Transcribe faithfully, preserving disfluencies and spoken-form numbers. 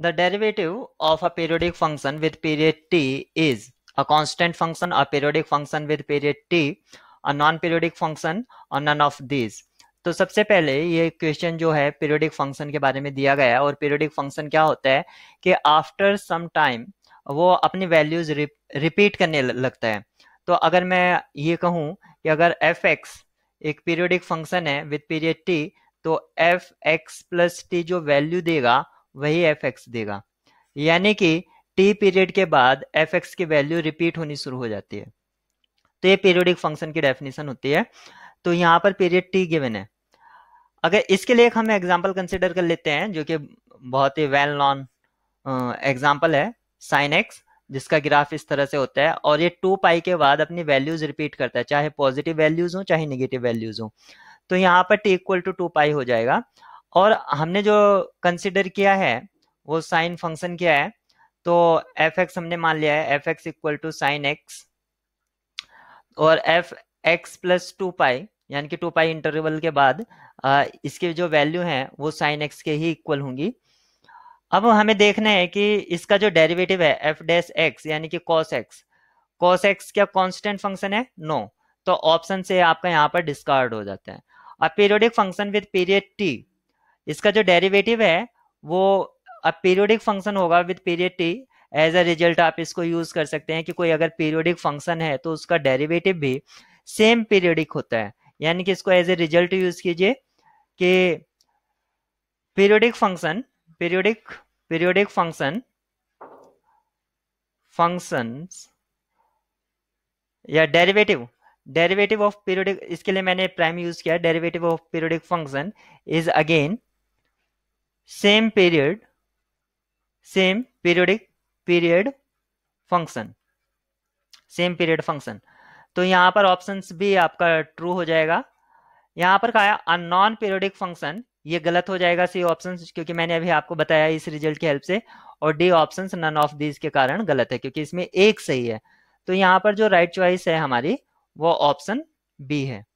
The derivative of a periodic function with period t is a constant function, a periodic function with period t, a non-periodic function और none of these. तो सबसे पहले ये question जो है periodic function के बारे में दिया गया है और पीरियोडिक फंक्शन क्या होता है कि आफ्टर सम टाइम वो अपनी वैल्यूज रिपीट करने लगता है। तो अगर मैं ये कहूँ कि अगर एफ एक्स एक पीरियोडिक फंक्शन है विद पीरियड टी तो एफ एक्स प्लस टी जो वैल्यू देगा वही एफ एक्स देगा, यानी कि टी पीरियड के बाद एफ एक्स की वैल्यू रिपीट होनी शुरू हो जाती है। तो ये पीरियोडिक फंक्शन की डेफिनेशन होती है। तो यहाँ पर पीरियड टी गिवन है। अगर इसके लिए हम एग्जाम्पल कंसिडर कर लेते हैं जो कि बहुत ही वेल नॉन एग्जाम्पल है, साइन एक्स, जिसका ग्राफ इस तरह से होता है और ये टू पाई के बाद अपनी वैल्यूज रिपीट करता है, चाहे पॉजिटिव वैल्यूज हो चाहे नेगेटिव वैल्यूज हो। तो यहाँ पर T equal to two pi हो जाएगा और हमने जो कंसिडर किया है वो साइन फंक्शन क्या है। तो एफ एक्स हमने मान लिया है F X equal to sine X और F X plus two pi, यानी कि टू पाई इंटरवल के बाद आ, इसके जो वैल्यू हैं वो साइन एक्स के ही इक्वल होंगी। अब हमें देखना है कि इसका जो डेरिवेटिव है एफ डैश एक्स यानी कि कॉस एक्स, कॉस एक्स क्या कांस्टेंट फंक्शन है? No no. तो ऑप्शन से आपका यहाँ पर डिस्कार्ड हो जाता है। अब periodic function with period T, इसका जो डेरिवेटिव है वो अब पीरियोडिक फंक्शन होगा with period T. As a result आप इसको यूज कर सकते हैं कि कोई अगर पीरियोडिक फंक्शन है तो उसका डेरिवेटिव भी सेम पीरियोडिक होता है, यानी कि इसको एज ए रिजल्ट यूज कीजिए कि periodic function periodic periodic function functions या डेरिवेटिव डेरिवेटिव ऑफ पीरियोडिक, इसके लिए मैंने प्राइम यूज किया। Derivative of periodic function is again same period same periodic period function same period function. तो यहाँ पर ऑप्शंस भी आपका ट्रू हो जाएगा। यहाँ पर कहा है नॉन पीरियोडिक फंक्शन, ये गलत हो जाएगा सी ऑप्शन, क्योंकि मैंने अभी आपको बताया इस रिजल्ट की हेल्प से, और D option none of these के कारण गलत है क्योंकि इसमें एक सही है। तो यहाँ पर जो राइट right चॉइस है हमारी वो ऑप्शन बी है।